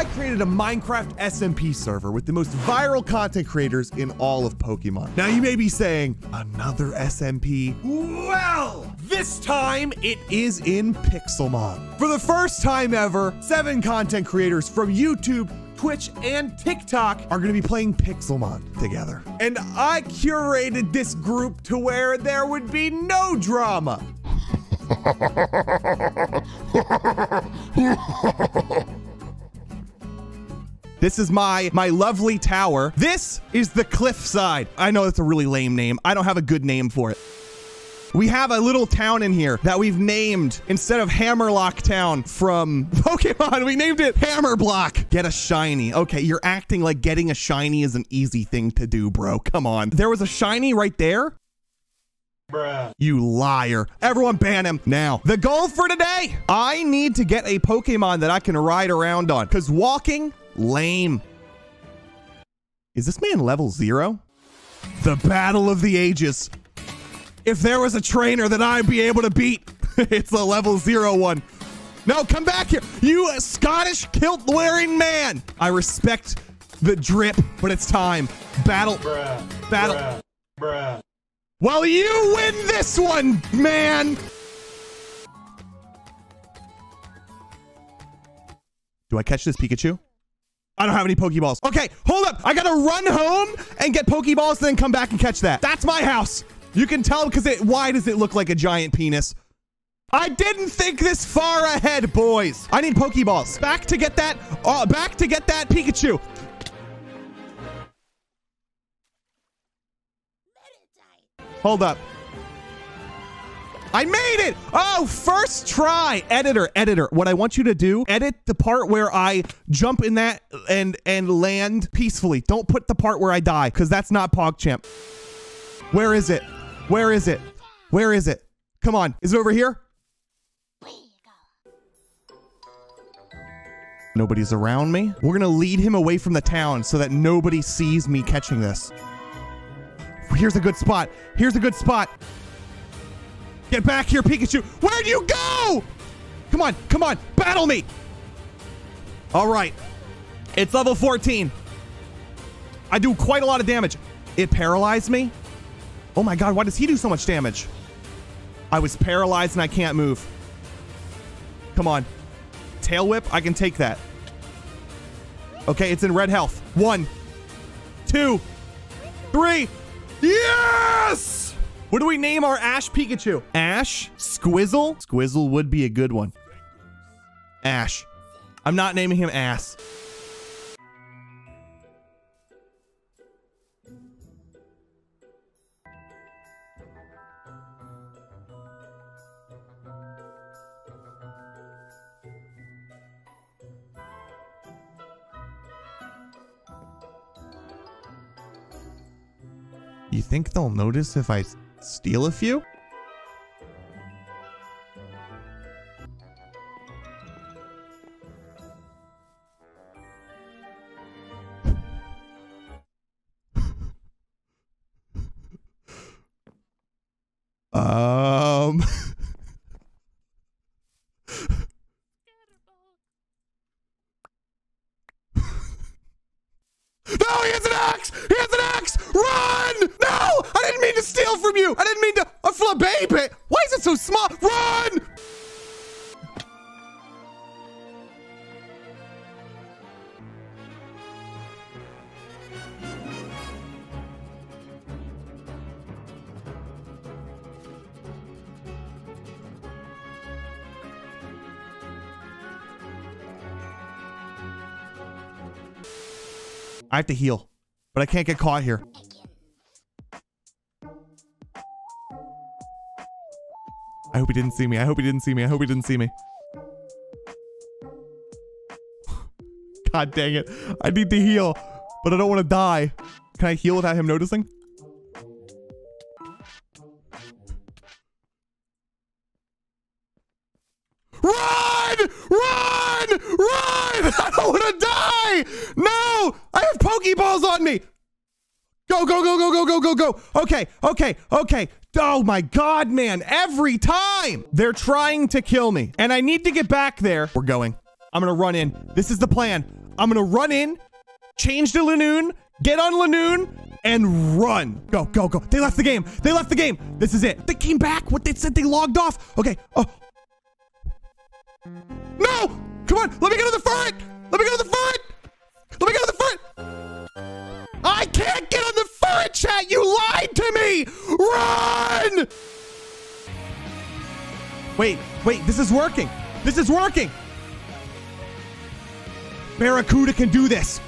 I created a Minecraft SMP server with the most viral content creators in all of Pokemon. Now you may be saying, another SMP? Well, this time it is in Pixelmon. For the first time ever, 7 content creators from YouTube, Twitch, and TikTok are gonna be playing Pixelmon together. And I curated this group to where there would be no drama. This is my lovely tower. This is the cliffside. I know that's a really lame name. I don't have a good name for it. We have a little town in here that we've named, instead of Hammerlocke Town from Pokemon, we named it Hammerblock. Get a shiny. Okay, you're acting like getting a shiny is an easy thing to do, bro. Come on. There was a shiny right there. Bruh. You liar. Everyone ban him now. The goal for today, I need to get a Pokemon that I can ride around on, because walking, lame. Is this man level 0? The battle of the ages. If there was a trainer that I'd be able to beat, it's the level 0 one. No, come back here, you Scottish kilt-wearing man. I respect the drip, but it's time. Battle. Bruh, battle. Bruh, bruh. Well, you win this one, man. Do I catch this Pikachu? I don't have any Pokeballs. Okay, hold up. I gotta run home and get Pokeballs and then come back and catch that. That's my house. You can tell because why does it look like a giant penis? I didn't think this far ahead, boys. I need Pokeballs. Back to get that Pikachu. Hold up. I made it. Oh, first try. Editor. What I want you to do, edit the part where I jump in that and land peacefully. Don't put the part where I die, because that's not PogChamp. Where is it? Where is it? Where is it? Come on. Is it over here? Nobody's around me. We're going to lead him away from the town so that nobody sees me catching this. Here's a good spot. Here's a good spot. Get back here, Pikachu. Where'd you go? Come on. Come on. Battle me. All right. It's level 14. I do quite a lot of damage. It paralyzed me. Oh my God, why does he do so much damage? I was paralyzed and I can't move. Come on. Tail whip, I can take that. Okay, it's in red health. 1, 2, 3. Yes! What do we name our Ash Pikachu? Ash? Squizzle? Squizzle would be a good one. Ash. I'm not naming him Ass. You think they'll notice if I steal a few? No, he has an axe! He has an axe! Run! No! I didn't mean to steal from you! I didn't mean to... A flabé bit! Why is it so small? Run! I have to heal, but I can't get caught here. I hope he didn't see me. I hope he didn't see me. I hope he didn't see me. God dang it. I need to heal, but I don't want to die. Can I heal without him noticing? Run! Run! Run! I don't want to die! No! I have Pokeballs on me! Go, go, go, go, go, go, go, go! Okay, okay, okay. Oh my God, man. Every time! They're trying to kill me. And I need to get back there. We're going. I'm gonna run in. This is the plan. I'm gonna run in, change to Linoone, get on Linoone, and run. Go, go, go. They left the game. They left the game. This is it. They came back. What they said, they logged off. Okay. Oh. No! Come on. Let me go to the front. Let me go to the front. Let me go to the front. I can't get on the front, chat. You lied to me. Run! Wait, wait. This is working. This is working. Barracuda can do this.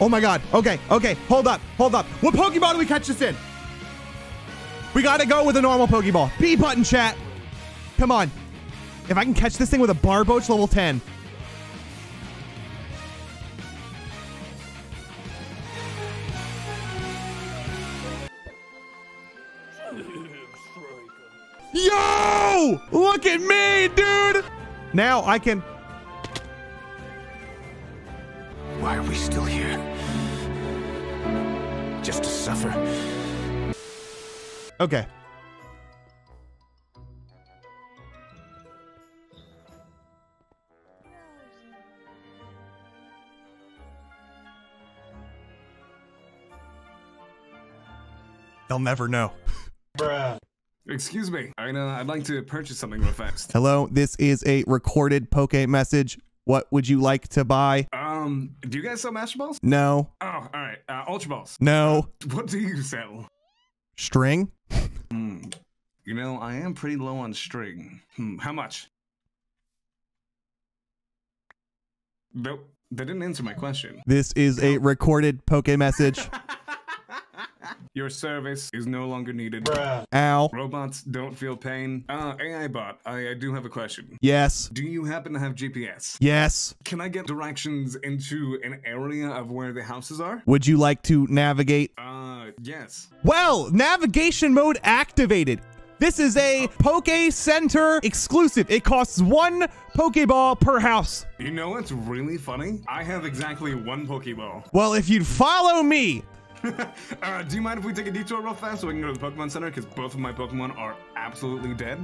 Oh my God. Okay, okay. Hold up, hold up. What Pokeball do we catch this in? We gotta go with a normal Pokeball. B button, chat. Come on. If I can catch this thing with a barboach level 10. Yo! Look at me, dude! Now I can... Why are we still here? Just to suffer. Okay. They'll never know. Bruh. Excuse me. I'd like to purchase something real fast. Hello, this is a recorded Poke message. What would you like to buy? Do you guys sell Master Balls? No. Oh, all right. Ultra Balls? No. What do you sell? String? You know, I am pretty low on string. How much? Nope. They didn't answer my question. This is a recorded Poke message. Your service is no longer needed. Bruh. Ow. Robots don't feel pain. AI bot, I do have a question. Yes. Do you happen to have GPS? Yes. Can I get directions into an area of where the houses are? Would you like to navigate? Yes. Well, navigation mode activated. This is a Poke Center exclusive. It costs one Pokeball per house. You know what's really funny? I have exactly one Pokeball. Well, if you'd follow me. Do you mind if we take a detour real fast so we can go to the Pokemon Center? Because both of my Pokemon are absolutely dead.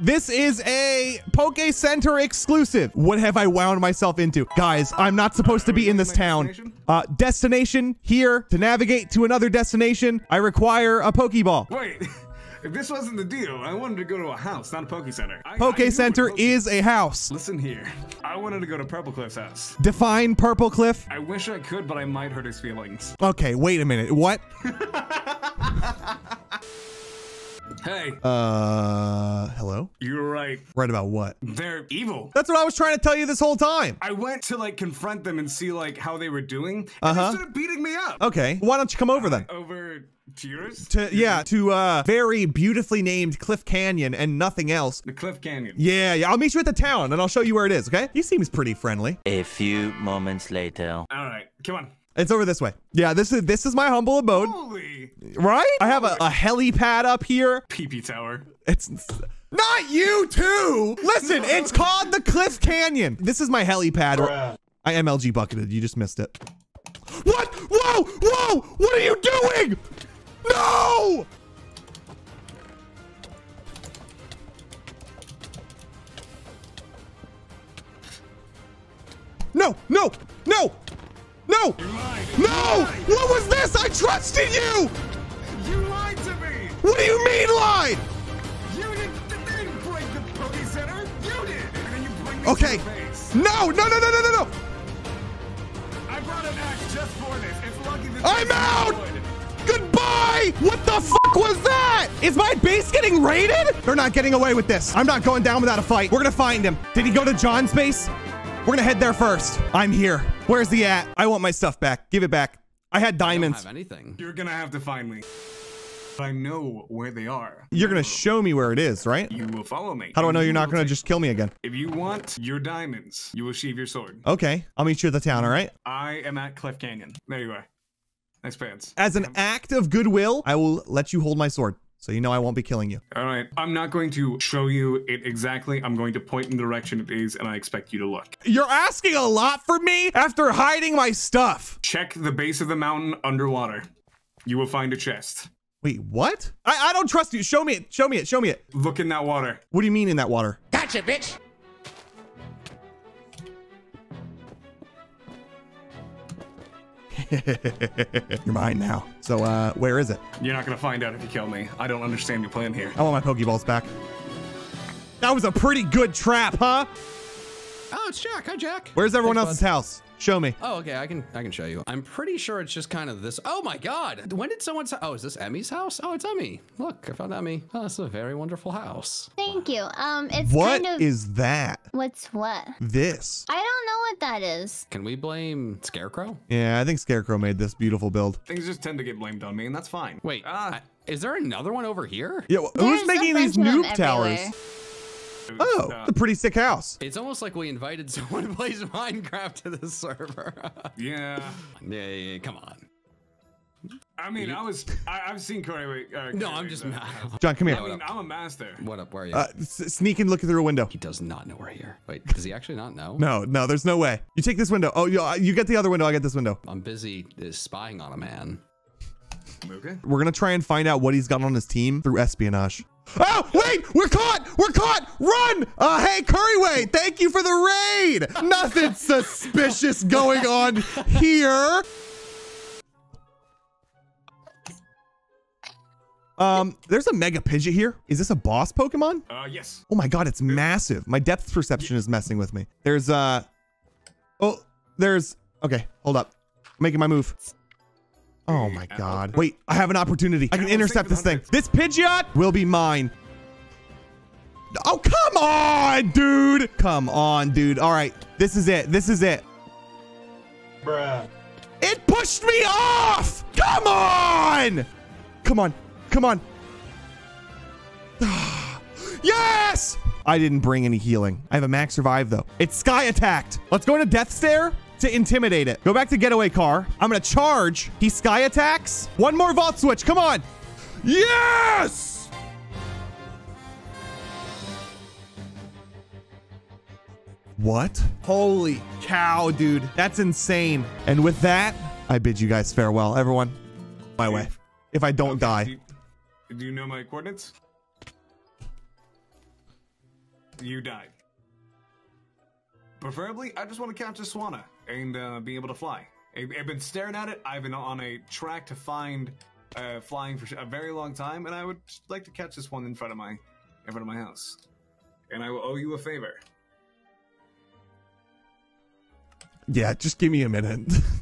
This is a Poke Center exclusive. What have I wound myself into? Guys, I'm not supposed to be in this town. Destination here to navigate to another destination. I require a Pokeball. Wait. If this wasn't the deal, I wanted to go to a house, not a Poke Center. Poke Center is a house. Listen here. I wanted to go to Purple Cliff's house. Define Purple Cliff? I wish I could, but I might hurt his feelings. Okay, wait a minute. What? Hey. Hello? You're right. Right about what? They're evil. That's what I was trying to tell you this whole time. I went to, like, confront them and see, like, how they were doing. They started beating me up. Okay. Why don't you come over then? Over... Cheers? To very beautifully named Cliff Canyon and nothing else. The Cliff Canyon. Yeah, yeah. I'll meet you at the town and I'll show you where it is, okay? He seems pretty friendly. A few moments later. All right, come on. It's over this way. Yeah, this is my humble abode. Holy. Right? I have a helipad up here. PP tower. It's not you too. Listen, it's called the Cliff Canyon. This is my helipad. Bruh. I MLG bucketed. You just missed it. What? Whoa! Whoa! What are you doing? No! No! No! No! No! No! What was this? I trusted you! You lied to me! What do you mean lied? You didn't break the Poke Center! You did! And then you bring me to the base. No! No! No! No! No! No! No! I brought an axe just for this. It's lucky that I'm out! Goodbye! What the fuck was that? Is my base getting raided? They're not getting away with this. I'm not going down without a fight. We're gonna find him. Did he go to John's base? We're gonna head there first. I'm here. Where's he at? I want my stuff back. Give it back. I had diamonds. I don't have anything. You're gonna have to find me. I know where they are. You're gonna show me where it is, right? You will follow me. How do I know you're not gonna just kill me again? If you want your diamonds, you will sheave your sword. Okay, I'll meet you at the town, all right? I am at Cliff Canyon. There you are. Nice pants. As an act of goodwill, I will let you hold my sword. So you know I won't be killing you. All right. I'm not going to show you it exactly. I'm going to point in the direction it is, and I expect you to look. You're asking a lot from me after hiding my stuff. Check the base of the mountain underwater. You will find a chest. Wait, what? I don't trust you. Show me it. Show me it. Show me it. Look in that water. What do you mean in that water? Gotcha, bitch. You're mine now. So where is it? You're not going to find out if you kill me. I don't understand your plan here. I want my Pokeballs back. That was a pretty good trap, huh? Oh, it's Jack. Hi, Jack. Where's everyone else's house? Show me. Oh, okay. I can show you. I'm pretty sure it's just kind of this. Oh my God. When did someone say, oh, is this Emmy's house? Oh, it's Emmy. Look, I found Emmy. Oh, that's a very wonderful house. Thank you. It's what kind of, is that? What's what? This. I don't know what that is. Can we blame Scarecrow? Yeah, I think Scarecrow made this beautiful build. Things just tend to get blamed on me, and that's fine. Wait, is there another one over here? Yeah, well, who's making these noob towers? Oh, it's a pretty sick house. It's almost like we invited someone who plays Minecraft to this server. yeah, come on. I mean, I've seen Curryway. No, I'm just mad. John, come here. I mean, I'm a master. What up? Where are you? Sneaking, looking through a window. He does not know we're here. Wait, does he actually not know? No, there's no way. You take this window. Oh, you get the other window. I get this window. I'm busy spying on a man. Okay. We're gonna try and find out what he's got on his team through espionage. Oh, wait, we're caught. We're caught. Run. Hey, Curryway, thank you for the raid. Nothing suspicious going on here. There's a Mega Pidgeot here. Is this a boss Pokemon? Yes. Oh my God, it's massive. My depth perception is messing with me. There's, okay, hold up. I'm making my move. Oh my God. Wait, I have an opportunity. I can intercept this thing. This Pidgeot will be mine. Oh, come on, dude. Come on, dude. All right, this is it. This is it. Bruh. It pushed me off. Come on. Come on. Come on. Yes. I didn't bring any healing. I have a max survive though. It's sky attacked. Let's go into Death Stare to intimidate it. Go back to getaway car. I'm gonna charge. He sky attacks. One more vault switch, come on. Yes! What? Holy cow, dude. That's insane. And with that, I bid you guys farewell, everyone. My way. If I don't die. Do you know my coordinates? You died. Preferably, I just want to capture Swanna and be able to fly. I've been staring at it. I've been on a track to find flying for a very long time, and I would like to catch this one in front of my house. And I will owe you a favor. Yeah, just give me a minute.